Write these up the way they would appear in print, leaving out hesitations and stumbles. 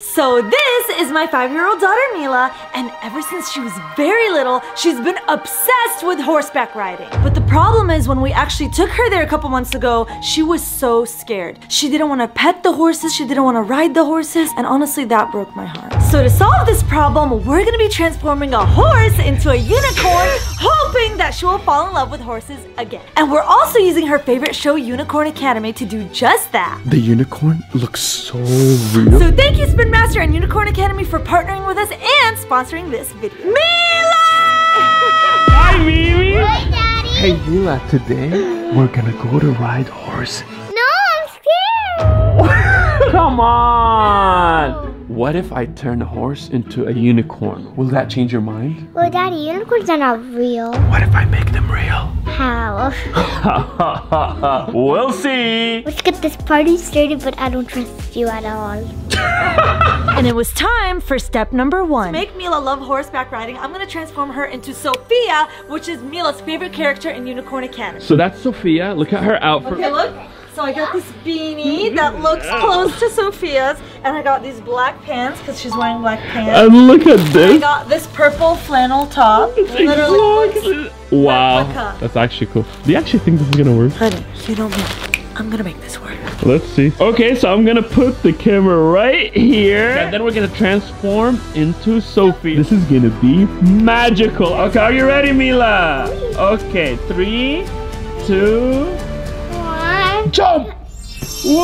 So this is my 5-year-old daughter Mila, and ever since she was very little, she's been obsessed with horseback riding. But the problem is when we actually took her there a couple months ago, she was so scared. She didn't want to pet the horses, she didn't want to ride the horses, and honestly that broke my heart. So to solve this problem, we're gonna be transforming a horse into a unicorn, hoping that she will fall in love with horses again. And we're also using her favorite show, Unicorn Academy, to do just that. The unicorn looks so real. So thank you, Spin Master and Unicorn Academy, for partnering with us and sponsoring this video. Mila! Hi, Mimi! Hi, Daddy! Hey, Mila, today we're gonna go to ride horses. No, I'm scared! Come on! No. What if I turn a horse into a unicorn? Will that change your mind? Well, Daddy, unicorns are not real. What if I make them real? How? We'll see. Let's get this party started, but I don't trust you at all. And it was time for step number 1. To make Mila love horseback riding, I'm gonna transform her into Sophia, which is Mila's favorite character in Unicorn Academy. So that's Sophia. Look at her outfit. Okay, look. So I got this beanie that looks close to Sophia's, and I got these black pants because she's wearing black pants. And look at this. I got this purple flannel top. Literally. Wow, that's actually cool. Do you actually think this is gonna work? Honey, you don't know. I'm gonna make this work. Let's see. Okay, so I'm gonna put the camera right here, and then we're gonna transform into Sophie. This is gonna be magical. Okay, are you ready, Mila? Okay, 3, 2. Jump! Wow!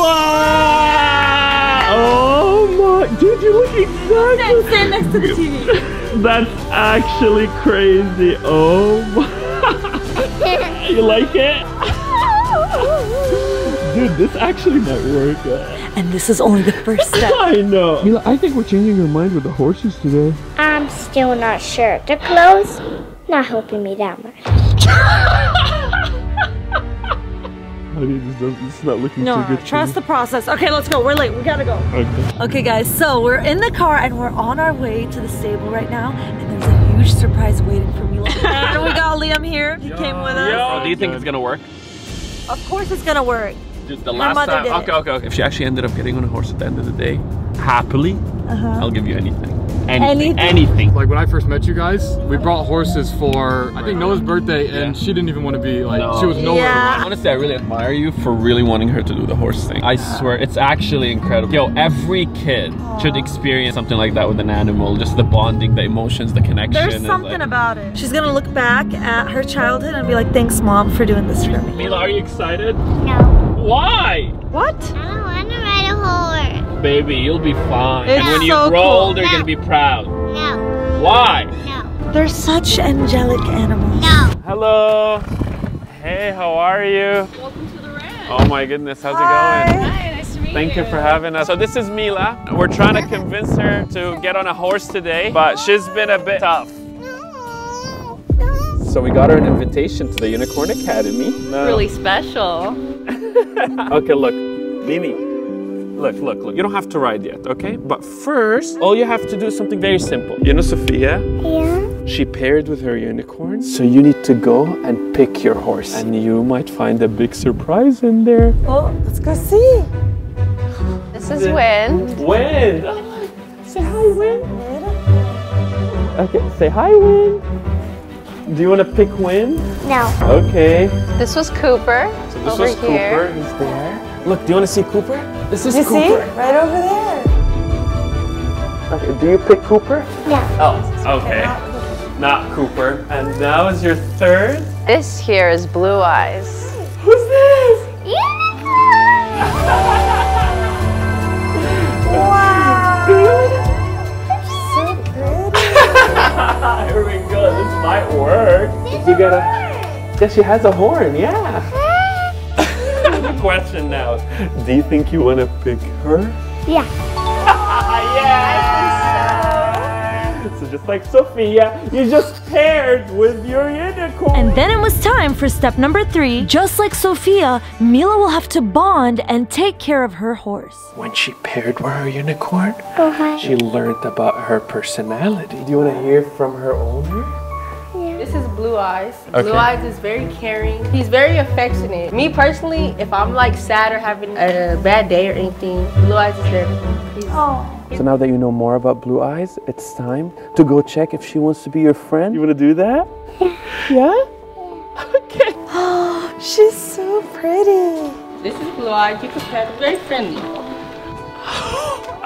Oh my, dude, you look exactly. Stand next to the TV. That's actually crazy. Oh my. You like it? Dude, this actually might work. And this is only the first step. I know. Mila, I think we're changing your mind with the horses today. I'm still not sure. They're close. Not helping me that much. Honey, it's not looking too good. Trust the process. Okay, let's go. We're late. We gotta go. Okay. Okay, guys. So we're in the car and we're on our way to the stable right now. And there's a huge surprise waiting for me. And we got Liam here. He came with us. Yo, do you think it's gonna work? Of course it's gonna work. Dude, the last time. Okay. If she actually ended up getting on a horse at the end of the day, happily, I'll give you anything. Anything. Like when I first met you guys, we brought horses for I think Noah's birthday, and she didn't even want to be like she was nowhere. Yeah. Honestly, I really admire you for really wanting her to do the horse thing. I swear, it's actually incredible. Yo, every kid should experience something like that with an animal. Just the bonding, the emotions, the connection. There's something about it. She's gonna look back at her childhood and be like, "Thanks, Mom, for doing this for me." Mila, are you excited? No. Why? What? I don't want to ride a horse. Baby, you'll be fine. And when you grow older, you're gonna be proud. No. Why? No. They're such angelic animals. No. Hello. Hey, how are you? Welcome to the ranch. Oh my goodness, how's it going? Hi, nice to meet you. Thank you for having us. So this is Mila. We're trying to convince her to get on a horse today, but she's been a bit tough. No. No. So we got her an invitation to the Unicorn Academy. No. Really special. Okay, look, Mimi. Look, look, look. You don't have to ride yet, okay? But first, all you have to do is something very simple. You know Sophia? Yeah? She paired with her unicorn. So you need to go and pick your horse. And you might find a big surprise in there. Oh, let's go see. This is Wind. Wind! Say hi, Wind. Okay, say hi, Wind. Do you want to pick Wind? No. Okay. This was Cooper. So this was Cooper. He's there. Look, do you want to see Cooper? This is Cooper. You see? Right over there. Okay, do you pick Cooper? Yeah. Oh, okay. Not Cooper. And now is your third? This here is Blue Eyes. Who's this? Unicorn! Wow! That's so pretty. Here we go. This might work. If you gotta... Yeah, she has a horn, yeah. Question now. Do you think you want to pick her? Yeah. Yes! So just like Sophia, you just paired with your unicorn. And then it was time for step number 3. Just like Sophia, Mila will have to bond and take care of her horse. When she paired with her unicorn, she learned about her personality. Do you want to hear from her owner? This is Blue Eyes. Okay. Blue Eyes is very caring. He's very affectionate. Me personally, if I'm like sad or having a bad day or anything, Blue Eyes is there. He's So now that you know more about Blue Eyes, it's time to go check if she wants to be your friend. You want to do that? Yeah? Yeah? Okay. Oh, she's so pretty. This is Blue Eyes. You could pet her. Very friendly.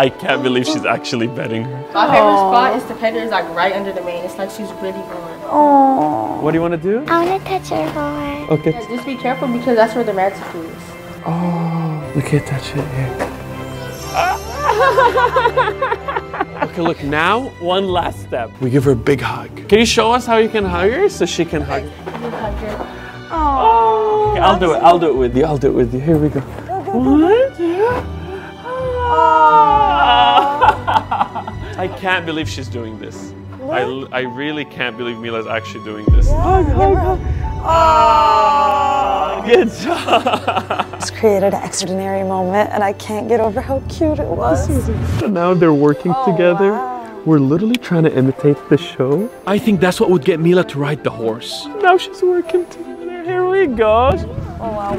I can't believe she's actually petting her. My favorite spot is the pet her is like right under the mane. It's like she's really warm. Oh. What do you want to do? I want to touch her more. Okay. Yeah, just be careful because that's where the magic is. Oh, look at that shit here. Okay, look, now one last step. We give her a big hug. Can you show us how you can hug her so she can hug? You hug her. Oh. Okay, I'll do it. I'll do it with you. I'll do it with you. Here we go. One, two. Oh. I can't believe she's doing this. I really can't believe Mila's actually doing this. Yeah, hug. Oh, good job. It's created an extraordinary moment and I can't get over how cute it was. So now they're working together. Wow. We're literally trying to imitate the show. I think that's what would get Mila to ride the horse. Now she's working together. Here we go. Oh, wow.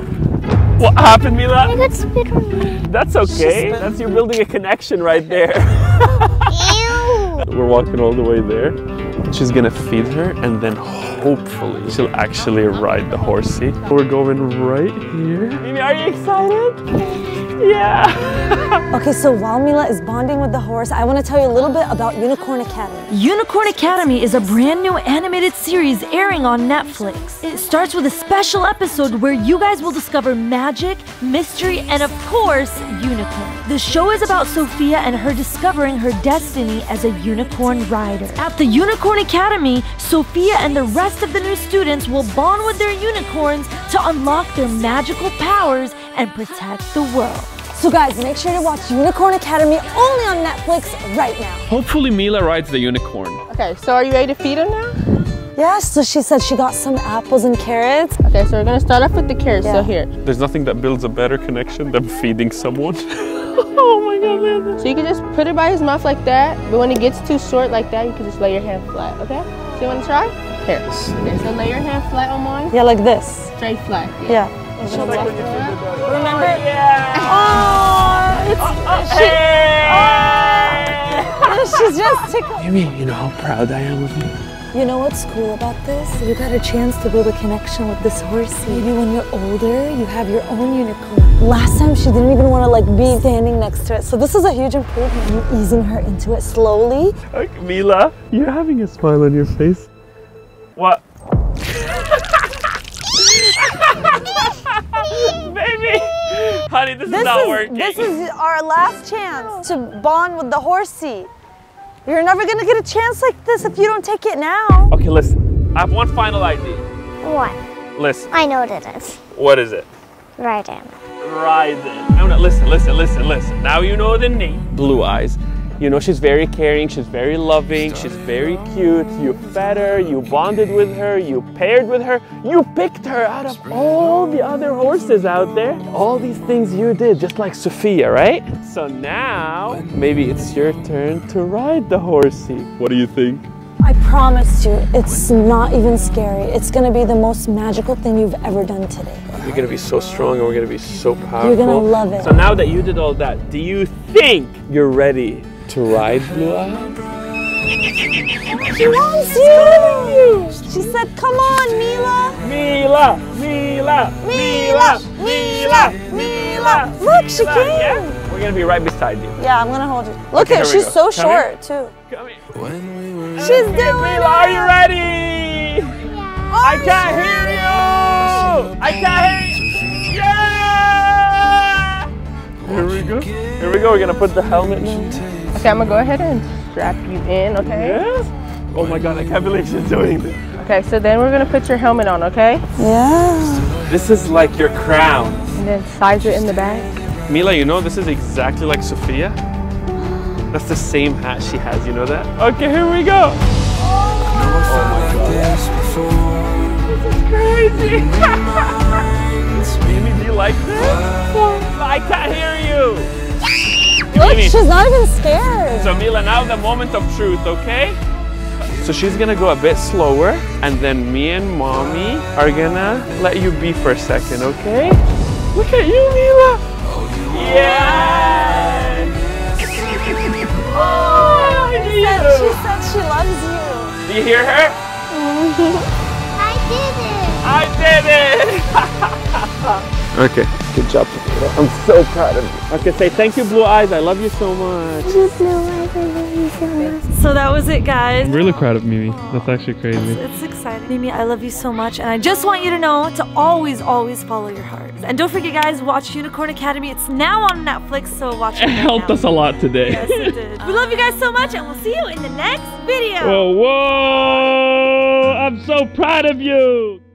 What happened, Mila? I got spit on me. That's okay. That's you building a connection right there. Ew. We're walking all the way there. She's gonna feed her and then hopefully she'll actually ride the horsey. We're going right here. Mimi, are you excited? Yeah. Okay, so while Mila is bonding with the horse, I want to tell you a little bit about Unicorn Academy. Unicorn Academy is a brand new animated series airing on Netflix. It starts with a special episode where you guys will discover magic, mystery, and of course, unicorn. The show is about Sophia and her discovering her destiny as a unicorn rider. At the Unicorn Academy, Sophia and the rest of the new students will bond with their unicorns to unlock their magical powers and protect the world. So guys, make sure to watch Unicorn Academy only on Netflix right now. Hopefully Mila rides the unicorn. Okay, so are you ready to feed her now? Yeah, so she said she got some apples and carrots. Okay, so we're gonna start off with the carrots, so here. There's nothing that builds a better connection than feeding someone. Oh my God, Linda. So you can just put it by his mouth like that, but when it gets too short like that, you can just lay your hand flat, okay? So you wanna try? Here. Okay, so lay your hand flat on mine. Yeah, like this. Straight flat. Yeah. Remember? Yeah. Oh, it's, she's just tickled. You mean, you know how proud I am of you? You know what's cool about this? You got a chance to build a connection with this horse. Maybe when you're older, you have your own unicorn. Last time, she didn't even want to like be standing next to it. So this is a huge improvement. You're easing her into it slowly. Okay, Mila, you're having a smile on your face. What? Baby! Honey, this is not working. This is our last chance to bond with the horsey. You're never gonna get a chance like this if you don't take it now. Okay, listen. I have one final idea. What? Listen. I know what it is. What is it? Ride in. Ride in. No, no, listen, listen, listen, listen. Now you know the name. Blue Eyes. You know, she's very caring, she's very loving, she's very cute. You fed her, you bonded with her, you paired with her, you picked her out of all the other horses out there. All these things you did, just like Sophia, right? So now, maybe it's your turn to ride the horsey. What do you think? I promise you, it's not even scary. It's gonna be the most magical thing you've ever done today. You're gonna be so strong and we're gonna be so powerful. You're gonna love it. So now that you did all that, do you think you're ready to ride Blue Eyes? She wants you! She said, come on, Mila! Mila! Mila! Mila! Mila! Mila! Look, she came! Yeah? We're gonna be right beside you. Yeah, I'm gonna hold you. Look at her, she's so short, too. Come here. She's doing it! Mila, are you ready? Yeah. I can't hear you! I can't hear you! Yeah! Here we go. Here we go, we're gonna put the helmet in. Okay, I'm gonna go ahead and strap you in, okay? Yes. Oh my God, I can't believe she's doing this. Okay, so then we're gonna put your helmet on, okay? Yeah. This is like your crown. And then size it in the back. Mila, you know this is exactly like Sophia. That's the same hat she has, you know that? Okay, here we go. Oh my God. This is crazy. Mimi, do you like this? I can't hear you. Look, she's not even scared. So Mila, now the moment of truth, okay? So she's gonna go a bit slower, and then me and Mommy are gonna let you be for a second, okay? Look at you, Mila! Yeah! Oh, she said she loves you. Do you hear her? I did it. I did it. Okay, good job. I'm so proud of you. Okay, say thank you, Blue Eyes. I love you so much. Thank you, Blue Eyes. I love you so much. So that was it, guys. I'm really proud of Mimi. Aww. That's actually crazy. It's exciting. Mimi, I love you so much. And I just want you to know to always, always follow your heart. And don't forget, guys, watch Unicorn Academy. It's now on Netflix, so watch it. It helped us a lot today. Yes, it did. We love you guys so much, and we'll see you in the next video. Whoa, whoa! I'm so proud of you.